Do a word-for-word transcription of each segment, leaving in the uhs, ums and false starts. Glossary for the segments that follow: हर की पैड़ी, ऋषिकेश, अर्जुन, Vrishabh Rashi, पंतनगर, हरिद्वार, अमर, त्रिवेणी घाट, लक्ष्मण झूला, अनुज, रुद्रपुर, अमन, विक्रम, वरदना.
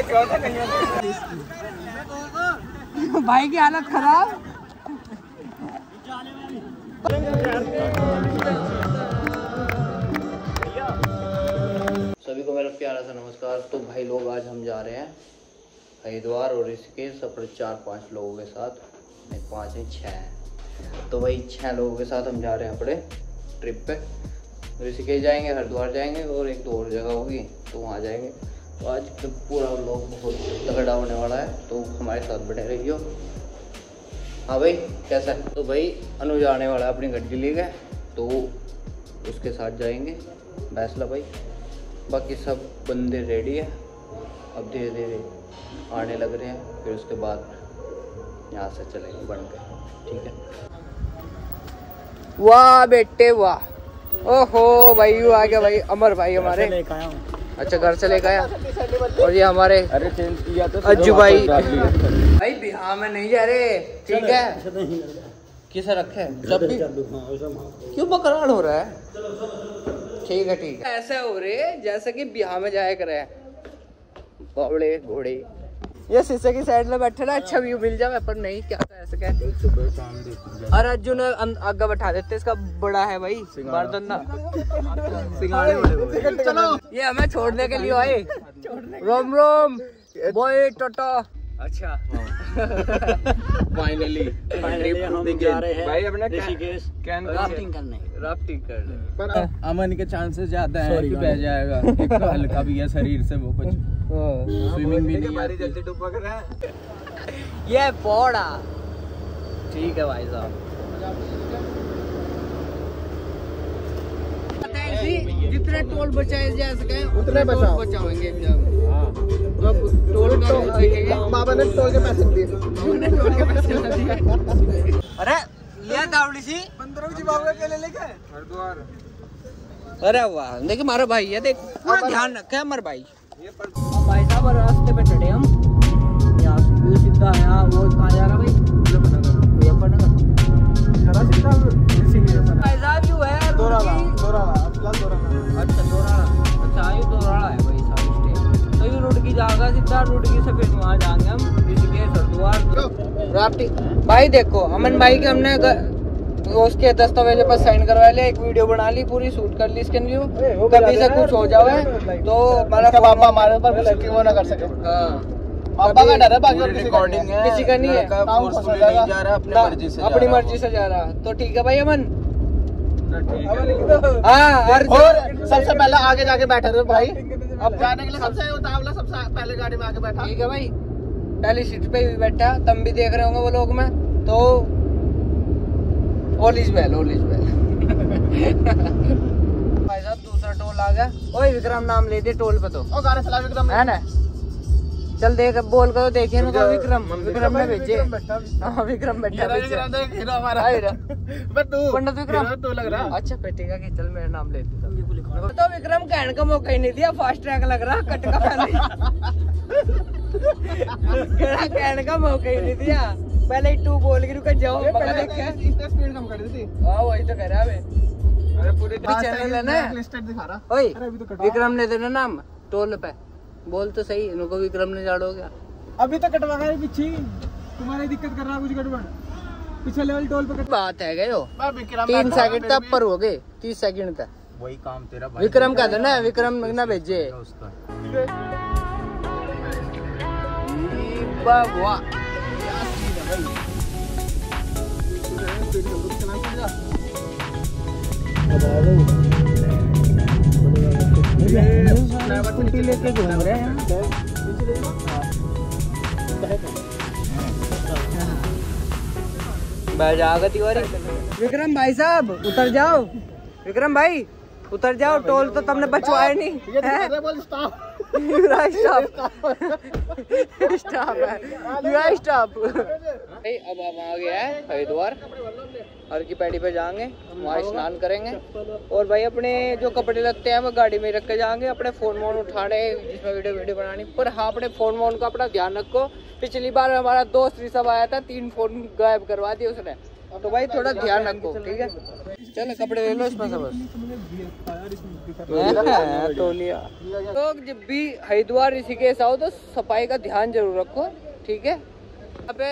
नहीं भाई की हालत खराब। सभी को मेरा प्यारा सा नमस्कार। तो भाई लोग आज हम जा रहे हैं हरिद्वार और ऋषिकेश अपने चार पांच लोगों के साथ, नहीं पाँच है छः, तो भाई छः लोगों के साथ हम जा रहे हैं अपने ट्रिप पे। ऋषिकेश जाएंगे, हरिद्वार जाएंगे और एक दो और जगह होगी तो वहाँ जाएंगे। तो आज तो पूरा लोग बहुत तगड़ा होने वाला है, तो हमारे साथ बने रहियो। हाँ भाई कैसा है? तो भाई अनुज आने वाला है अपनी गड्डी लेके, तो उसके साथ जाएंगे बैसला भाई। बाकी सब बंदे रेडी है, अब धीरे धीरे आने लग रहे हैं, फिर उसके बाद यहाँ से चलेंगे बन के, ठीक है। वाह बेटे वाह, ओहो भाई आ गया भाई अमर भाई हमारे। अच्छा घर से लेकर आया। और ये हमारे अज्जू भाई। भाई बिहार में नहीं जा रहे, ठीक है, किसे रखे जब भी क्यों बकराल हो रहा है, ठीक है ठीक है। ऐसा हो रहे जैसे कि बिहार में जाया करे बबड़े घोड़े। ये शीशे की साइड में बैठे ना अच्छा व्यू मिल जाए, पर नहीं क्या ऐसे कहते। और अर्जुन आगे बैठा देते, इसका बड़ा है भाई वरदना। चलो ये हमें छोड़ने के लिए आए। रोम रोम बॉय टाटा। अच्छा फाइनली हम जा रहे हैं भाई अपना ऋषिकेश राफ्टिंग करने, राफ्टिंग करने। पर अमन के चांसेस ज्यादा है कि बह जाएगा, एक तो हल्का भी है शरीर से वो कुछ स्विमिंग भी नहीं आती। जल्दी डूब रहा है ये पौड़ा, ठीक है भाई साहब। जितने टोल बचाए जा सके उतने बचाओगे। बाबा ने टोल के पैसे दिए, टोल के पैसे दिए। अरे लिया दावड़ी सी पंद्रह जी बाबा के ले लेके हरिद्वार। अरे वाह देखिए हमारा भाई है, देख पूरा ध्यान रखे हमारे भाई। भाई साहब रास्ते पे चढ़े हम, यहाँ सीधा यहाँ वो कहाँ जा रहा भाई भाई। देखो अमन भाई के हमने उसके दस्तावेज पर साइन करवा लिया, एक वीडियो बना ली पूरी शूट कर ली इसके लिए। कभी से कुछ हो जाए तो हमारा पापा हमारे ऊपर गलती वो ना कर सके। पापा का डर है, बाकी किसी का नहीं है, अपनी मर्जी से जा रहा तो ठीक है भाई अमन। और सबसे पहले आगे जाके बैठे थे भाई, अब जाने के लिए सबसे उतावला सबसे पहले गाड़ी में आके बैठा, ठीक है भाई। पहली सीट पे भी बैठा, तुम भी देख रहे होंगे वो लोग में तो all is well, all is well. भाई साहब दूसरा टोल आ गया। ओए विक्रम नाम ले दे टोल पे तो, ओ गाने चला विक्रम है ना, चल देख बोल कर देखे ना। विक्रम विक्रम ने भेजे, हां विक्रम बैठा है, विक्रम देख हीरो हमारा है पर तू पंडित विक्रम तो लग रहा। अच्छा कटेगा कि चल मेरा नाम ले दे तो। विक्रम कहने का मौका ही नहीं दिया, फास्ट ट्रैक लग रहा कट का कहने का मौका ही नहीं दिया, पहले टू बोल के रुका जाओ मगर देखा इसने स्पीड कम कर दी थी। हां वही तो कह रहा है। अरे पूरे चैनल है ना लिस्टेड दिखा रहा। ओए विक्रम ने देना नाम टोल पे, बोल तो सही इनको विक्रम ने जाड़ो क्या अभी तो कटवा रहा है पीछे। तुम्हारी दिक्कत कर रहा है कुछ गड़बड़ पीछे लेवल टोल पे कट... बात है गए हो विक्रम। तीन सेकंड तक पर हो गए, तीस सेकंड तक वही काम तेरा भाई विक्रम का था ना, विक्रम ना भेजे उसका। कुंटी लेके घूम रहे हैं विक्रम भाई साहब। उतर जाओ विक्रम भाई, उतर जाओ, टोल तो तुमने बचवाया नहीं है। स्टाफ है यूआई स्टाफ। अब हम आ गए हैं हरिद्वार, हर की पैड़ी पे जाएंगे, वहाँ स्नान करेंगे। और भाई अपने जो कपड़े लगते हैं वो गाड़ी में रख के जाएंगे, अपने फ़ोन वोन उठाने जिसमें वीडियो वीडियो बनानी। पर हाँ अपने फ़ोन वोन का अपना ध्यान रखो। पिछली बार हमारा दोस्त ऋषभ आया था, तीन फ़ोन गायब करवा दिए उसने, तो भाई थोड़ा ध्यान रखो, ठीक है। चलो कपड़े ले लो इसमें सब। तो लिया लोग, जब भी हरिद्वार ऋषिकेश आओ तो सफाई का ध्यान जरूर रखो, ठीक है। यहाँ पे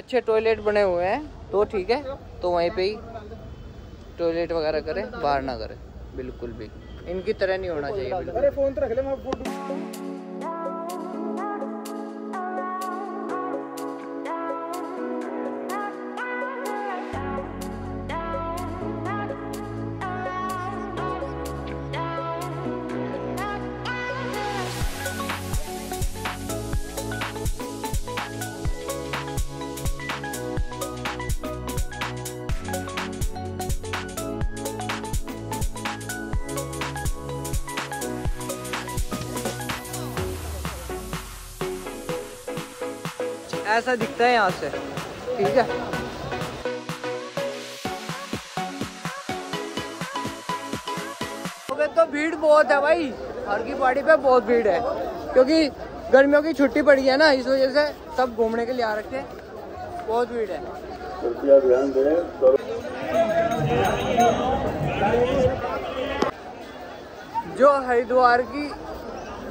अच्छे टॉयलेट बने हुए हैं तो ठीक है, तो वहीं पे ही टॉयलेट वगैरह करें, बाहर ना करें बिल्कुल भी, इनकी तरह नहीं होना चाहिए। अरे फोन तो रख ले, मैं फोटो। ऐसा दिखता है यहाँ से, ठीक है। तो भीड़ बहुत है भाई, हर की पैड़ी पे बहुत भीड़ है, क्योंकि गर्मियों की छुट्टी पड़ी है ना, इस वजह से सब घूमने के लिए आ रखे हैं, बहुत भीड़ है। जो हरिद्वार की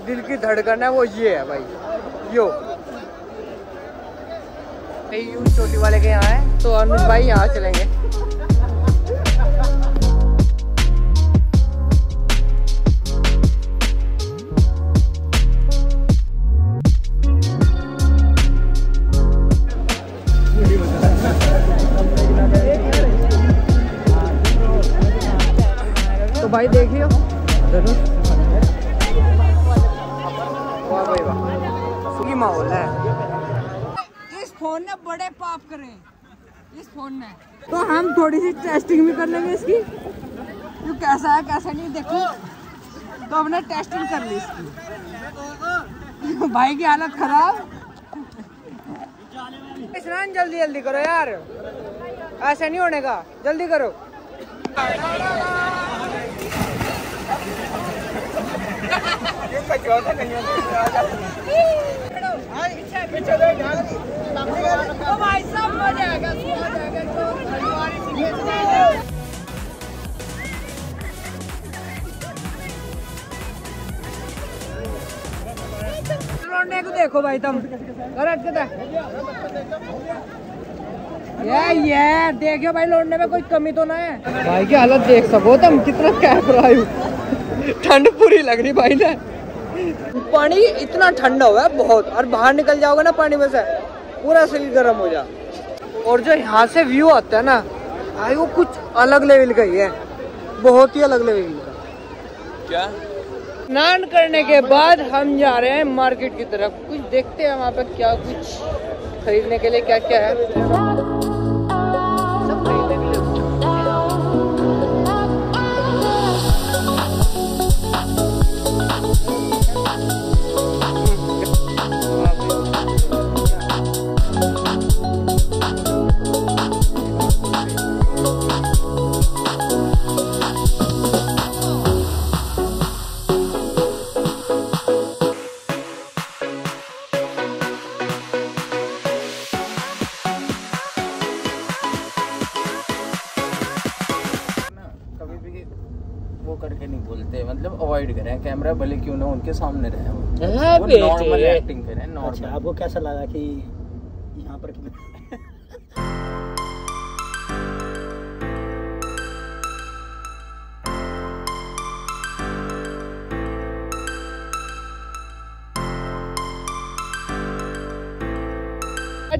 दिल की धड़कन है वो ये है भाई। यो चोटी वाले के यहाँ है, तो अनुज भाई यहाँ चलेंगे। तो भाई देखियो जरूर, वाह भाई वाह, सुखी माहौल है। फोन ने बड़े पाप करे इस फोन ने, तो हम थोड़ी सी टेस्टिंग भी कर लेंगे इसकी, जो कैसा है कैसा नहीं देखो। तो हमने टेस्टिंग कर ली इसकी, भाई की हालत खराब। स्नान जल्दी जल्दी करो यार, ऐसा नहीं होने का, जल्दी करो। तो भाई सब मजा आएगा, मजा आएगा। तो हरिद्वार ऋषिकेश लौटने को देखो भाई, तुम ये ये देखियो भाई, लौटने में कोई कमी तो ना है। भाई की हालत देख सको तुम, कितना कैप रहा है, ठंड पूरी लग रही भाई ने। पानी इतना ठंडा हुआ है बहुत, और बाहर निकल जाओगे ना पानी में से पूरा शरीर गर्म हो जा। और जो यहाँ से व्यू आता है ना भाई, वो कुछ अलग लेवल का ही है, बहुत ही अलग लेवल का। क्या स्नान करने के बाद हम जा रहे हैं मार्केट की तरफ, कुछ देखते हैं वहाँ पे क्या कुछ खरीदने के लिए क्या क्या है। करके नहीं बोलते, मतलब अवॉइड करें कैमरा, भले क्यों ना उनके सामने रहे, वो नॉर्मल एक्टिंग करें नॉर्मल। अच्छा, आपको कैसा लगा कि यहाँ पर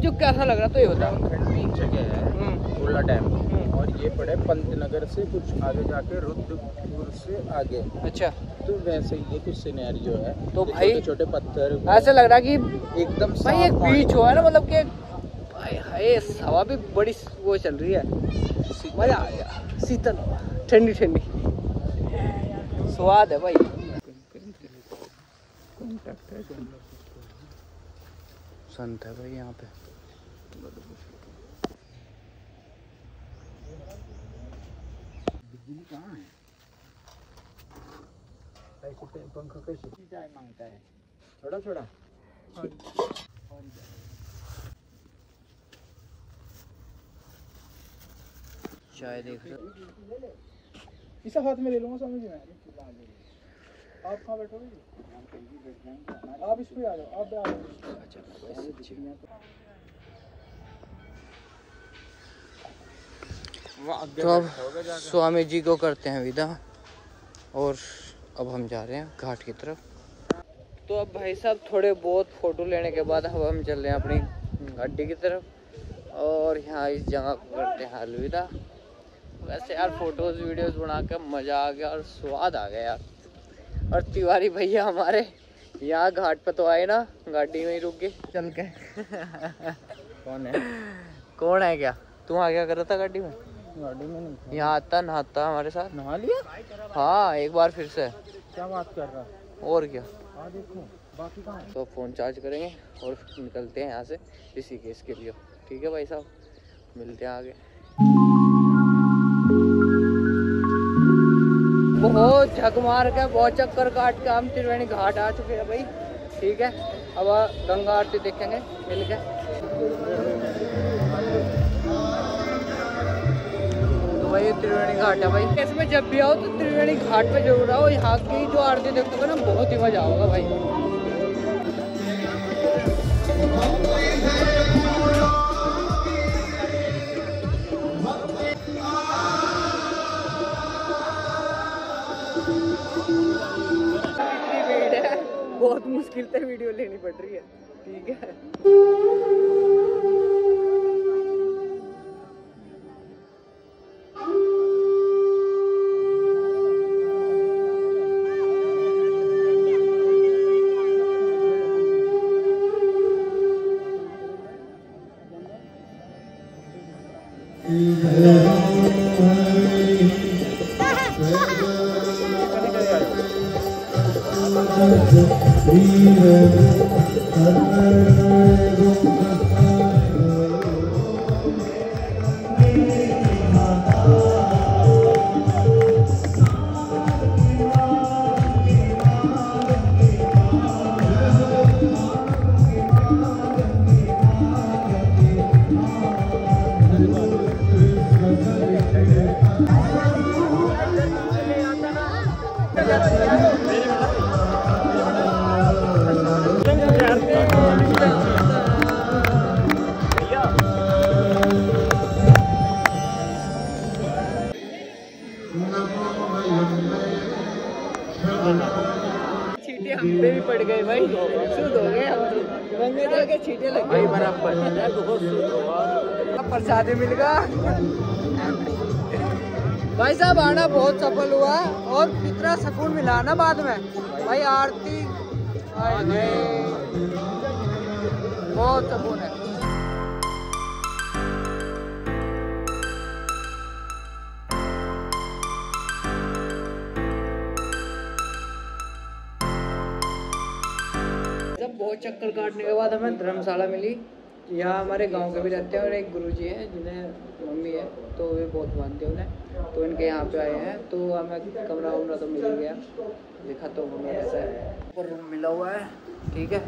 जो कैसा लग रहा तो ये बताओ। और ये पड़े पंतनगर से कुछ आगे जाके, रुद्रपुर से आगे। अच्छा, तो वैसे ये कुछ सिनेरियो है। तो भाई छोटे पत्थर, ऐसा लग रहा कि एकदम भाई एक बीच हुआ है ना, मतलब कि हवा भी बड़ी वो चल रही है, मजा आ गया, शीतल ठंडी ठंडी स्वाद है भाई। संत है भाई यहाँ पे, चाय मांगता है थोड़ा थोड़ा। चाय देख इसे हाथ में ले लूँगा समझ में। आप कहाँ बैठोगे? आप इस पे आ जाओ, आप आ जाओ। अच्छा तो अब स्वामी जी को करते हैं विदा और अब हम जा रहे हैं घाट की तरफ। तो अब भाई साहब थोड़े बहुत फ़ोटो लेने के बाद अब हम चल रहे हैं अपनी अड्डे की तरफ और यहाँ इस जगह को करते हैं अलविदा। वैसे यार फोटोज़ वीडियोज़ बना कर मज़ा आ गया और स्वाद आ गया यार। और तिवारी भैया हमारे यहाँ घाट पर तो आए ना, गाड़ी में ही रुक के चल के कौन है कौन है क्या तू आ गया कर रहा था गाड़ी में? गाड़ी में नहीं, यहाँ आता नहाता हमारे साथ। नहा लिया? हाँ एक बार फिर से। क्या बात कर रहा है? और क्या देखो बाकी कहाँ है? तो फ़ोन चार्ज करेंगे और निकलते हैं यहाँ से ऋषिकेश के लिए। ठीक है भाई साहब मिलते हैं आगे। बहुत झकमार के बहुत चक्कर काट के हम त्रिवेणी घाट आ चुके हैं भाई। ठीक है अब गंगा आरती देखेंगे मिल के। तो भाई त्रिवेणी घाट है भाई, इसमें जब भी आओ तो त्रिवेणी घाट पे जरूर आओ। यहाँ की जो आरती देखोगे ना बहुत ही मजा आएगा भाई। बहुत मुश्किल से वीडियो लेनी पड़ रही है। ठीक है प्रसादी मिल गया भाई साहब। आना बहुत सफल हुआ और कितना सुकून मिला ना बाद में भाई। आरती बहुत सुकून है। बहुत चक्कर काटने के बाद हमें धर्मशाला मिली। यहाँ हमारे गांव के भी रहते हैं और एक गुरुजी हैं जिन्हें मम्मी है तो वे बहुत मानते हैं उन्हें, तो इनके यहाँ पे आए हैं तो हमें कमरा वमरा तो मिल गया। देखा तो हमें ऐसा है रूम मिला हुआ है। ठीक है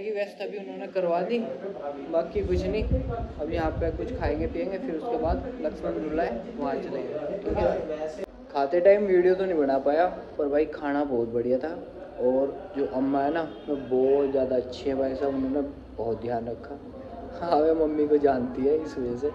ये व्यवस्था भी उन्होंने करवा दी। बाकी कुछ नहीं, अब यहाँ पे कुछ खाएंगे पियेंगे फिर उसके बाद लक्ष्मण झूला है वहाँ चले गए। ठीक है खाते टाइम वीडियो तो नहीं बना पाया पर भाई खाना बहुत बढ़िया था और जो अम्मा है ना वो बहुत ज़्यादा अच्छी है भाई साहब, उन्होंने बहुत ध्यान रखा। हाँ वह मम्मी को जानती है इस वजह से।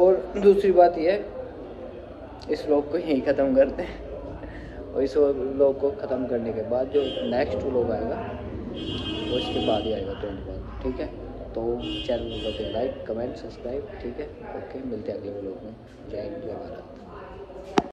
और दूसरी बात यह है इस व्लॉग को यहीं ख़त्म करते हैं और इस व्लॉग को ख़त्म करने के बाद जो नेक्स्ट व्लॉग आएगा वो इसके बाद ही आएगा ट्वेंटी बाद। ठीक है तो चैनल को करते लाइक कमेंट सब्सक्राइब। ठीक है ओके मिलते हैं अगले व्लॉग में। जय हिंद जय भारत।